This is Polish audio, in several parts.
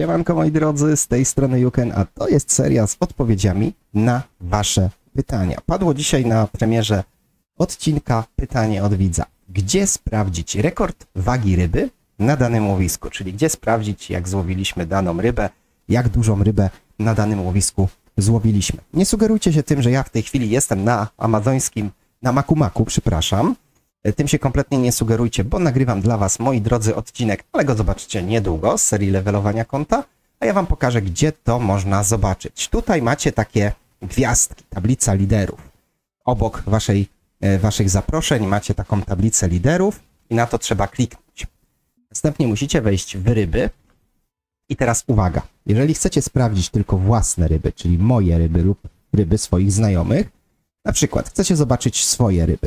Siemanko moi drodzy, z tej strony UKEN, a to jest seria z odpowiedziami na wasze pytania. Padło dzisiaj na premierze odcinka pytanie od widza. Gdzie sprawdzić rekord wagi ryby na danym łowisku? Czyli gdzie sprawdzić, jak złowiliśmy daną rybę, jak dużą rybę na danym łowisku złowiliśmy. Nie sugerujcie się tym, że ja w tej chwili jestem na amazońskim, na Makumaku, przepraszam. Tym się kompletnie nie sugerujcie, bo nagrywam dla was, moi drodzy, odcinek, ale go zobaczycie niedługo, z serii levelowania konta, a ja wam pokażę, gdzie to można zobaczyć. Tutaj macie takie gwiazdki, tablica liderów. Obok waszych zaproszeń macie taką tablicę liderów i na to trzeba kliknąć. Następnie musicie wejść w ryby i teraz uwaga, jeżeli chcecie sprawdzić tylko własne ryby, czyli moje ryby lub ryby swoich znajomych, na przykład chcecie zobaczyć swoje ryby,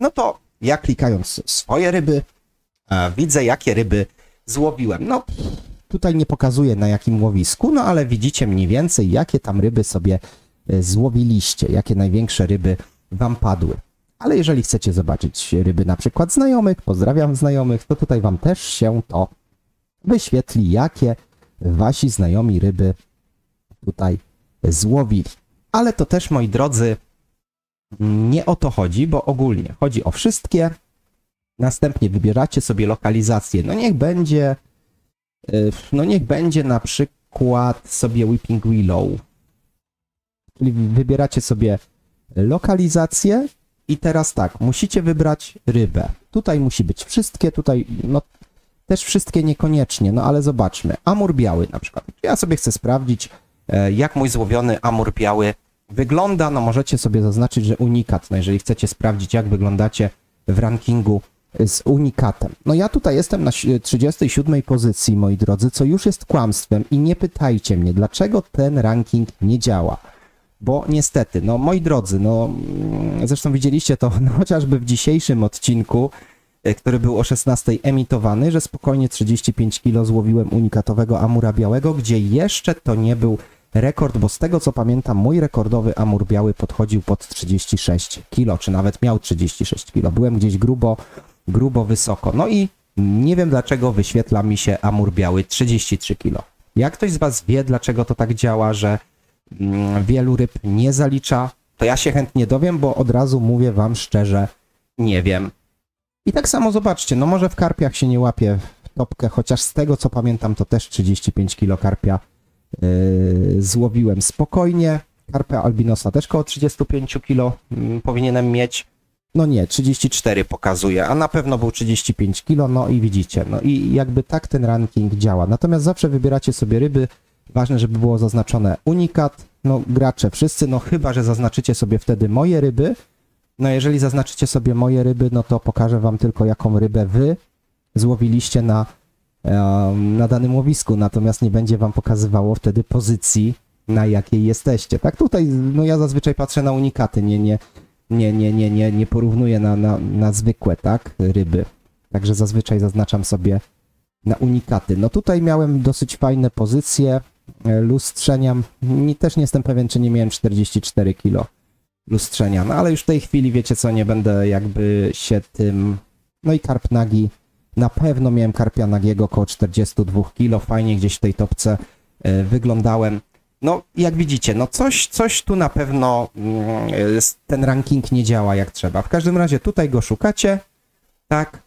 no to ja klikając swoje ryby, widzę, jakie ryby złowiłem. No, tutaj nie pokazuję, na jakim łowisku, no ale widzicie mniej więcej, jakie tam ryby sobie złowiliście, jakie największe ryby wam padły. Ale jeżeli chcecie zobaczyć ryby na przykład znajomych, pozdrawiam znajomych, to tutaj wam też się to wyświetli, jakie wasi znajomi ryby tutaj złowili. Ale to też, moi drodzy, nie o to chodzi, bo ogólnie chodzi o wszystkie. Następnie wybieracie sobie lokalizację. No niech będzie na przykład sobie Weeping Willow. Czyli wybieracie sobie lokalizację i teraz tak, musicie wybrać rybę. Tutaj musi być wszystkie, tutaj no też wszystkie niekoniecznie, no ale zobaczmy. Amur biały na przykład. Ja sobie chcę sprawdzić, jak mój złowiony amur biały wygląda, no możecie sobie zaznaczyć, że unikat, no jeżeli chcecie sprawdzić, jak wyglądacie w rankingu z unikatem. No ja tutaj jestem na 37 pozycji, moi drodzy, co już jest kłamstwem i nie pytajcie mnie, dlaczego ten ranking nie działa, bo niestety, no moi drodzy, no zresztą widzieliście to no, chociażby w dzisiejszym odcinku, który był o 16 emitowany, że spokojnie 35 kg złowiłem unikatowego amura białego, gdzie jeszcze to nie był rekord, bo z tego co pamiętam, mój rekordowy amur biały podchodził pod 36 kg, czy nawet miał 36 kg. Byłem gdzieś grubo wysoko. No i nie wiem, dlaczego wyświetla mi się amur biały 33 kg. Jak ktoś z was wie, dlaczego to tak działa, że wielu ryb nie zalicza, to ja się chętnie dowiem, bo od razu mówię wam szczerze, nie wiem. I tak samo zobaczcie, no może w karpiach się nie łapie w topkę, chociaż z tego co pamiętam, to też 35 kg karpia złowiłem spokojnie. Karpę albinosa też koło 35 kg powinienem mieć. No nie, 34 pokazuje, a na pewno był 35 kg, no i widzicie. No i jakby tak ten ranking działa. Natomiast zawsze wybieracie sobie ryby. Ważne, żeby było zaznaczone unikat. No gracze wszyscy, no chyba, że zaznaczycie sobie wtedy moje ryby. No jeżeli zaznaczycie sobie moje ryby, no to pokażę wam tylko, jaką rybę wy złowiliście na danym łowisku, natomiast nie będzie wam pokazywało wtedy pozycji, na jakiej jesteście. Tak tutaj, no ja zazwyczaj patrzę na unikaty, nie porównuję na zwykłe, tak, ryby. Także zazwyczaj zaznaczam sobie na unikaty. No tutaj miałem dosyć fajne pozycje lustrzenia. Też nie jestem pewien, czy nie miałem 44 kg lustrzenia, no ale już w tej chwili, wiecie co, nie będę jakby się tym... No i karp nagi. Na pewno miałem karpia nagiego około 42 kg, fajnie gdzieś w tej topce wyglądałem. No jak widzicie, no coś tu na pewno ten ranking nie działa jak trzeba. W każdym razie tutaj go szukacie, tak,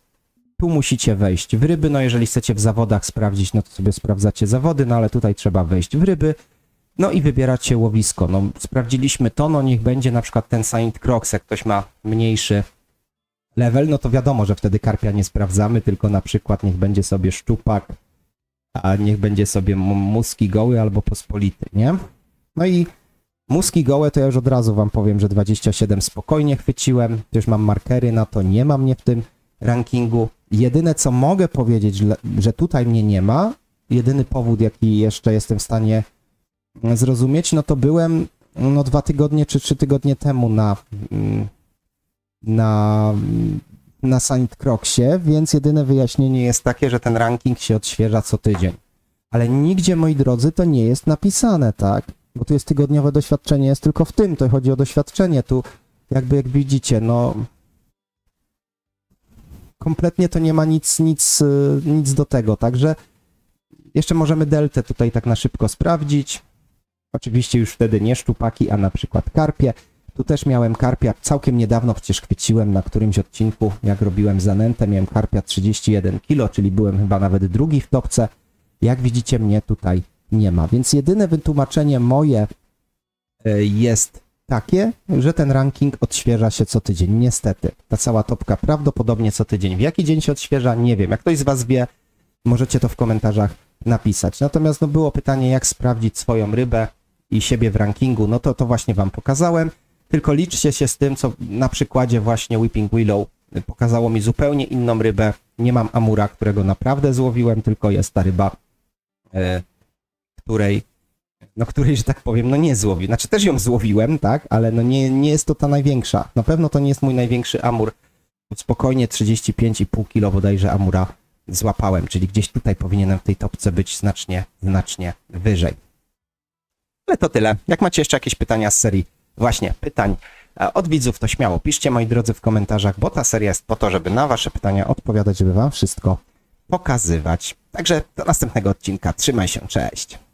tu musicie wejść w ryby, no jeżeli chcecie w zawodach sprawdzić, no to sobie sprawdzacie zawody, no ale tutaj trzeba wejść w ryby, no i wybieracie łowisko. No sprawdziliśmy to, no niech będzie na przykład ten Saint Croix, jak ktoś ma mniejszy level, no to wiadomo, że wtedy karpia nie sprawdzamy, tylko na przykład niech będzie sobie szczupak, a niech będzie sobie muski goły albo pospolity, nie? No i muski gołe to ja już od razu wam powiem, że 27 spokojnie chwyciłem, już mam markery na to, nie ma mnie w tym rankingu. Jedyne co mogę powiedzieć, że tutaj mnie nie ma, jedyny powód jaki jeszcze jestem w stanie zrozumieć, no to byłem no 2 tygodnie czy 3 tygodnie temu na Saint Croixie, więc jedyne wyjaśnienie jest takie, że ten ranking się odświeża co tydzień. Ale nigdzie, moi drodzy, to nie jest napisane, tak? Bo tu jest tygodniowe doświadczenie, jest tylko w tym, to chodzi o doświadczenie. Tu jakby, jak widzicie, no kompletnie to nie ma nic do tego, także Jeszcze możemy deltę tutaj tak na szybko sprawdzić. Oczywiście już wtedy nie szczupaki, a na przykład karpie. Tu też miałem karpia całkiem niedawno, przecież chwyciłem na którymś odcinku, jak robiłem zanętę, miałem karpia 31 kg, czyli byłem chyba nawet drugi w topce. Jak widzicie, mnie tutaj nie ma. Więc jedyne wytłumaczenie moje jest takie, że ten ranking odświeża się co tydzień. Niestety, ta cała topka prawdopodobnie co tydzień. W jaki dzień się odświeża? Nie wiem. Jak ktoś z Was wie, możecie to w komentarzach napisać. Natomiast no, było pytanie, jak sprawdzić swoją rybę i siebie w rankingu. No to właśnie Wam pokazałem. Tylko liczcie się z tym, co na przykładzie właśnie Weeping Willow pokazało mi zupełnie inną rybę. Nie mam amura, którego naprawdę złowiłem, tylko jest ta ryba, której, że tak powiem, no nie złowiłem. Znaczy też ją złowiłem, tak, ale no nie jest to ta największa. Na pewno to nie jest mój największy amur. Spokojnie 35,5 kg bodajże amura złapałem, czyli gdzieś tutaj powinienem w tej topce być znacznie wyżej. Ale to tyle. Jak macie jeszcze jakieś pytania z serii właśnie pytań od widzów, to śmiało piszcie, moi drodzy, w komentarzach, bo ta seria jest po to, żeby na Wasze pytania odpowiadać, żeby Wam wszystko pokazywać. Także do następnego odcinka. Trzymaj się, cześć!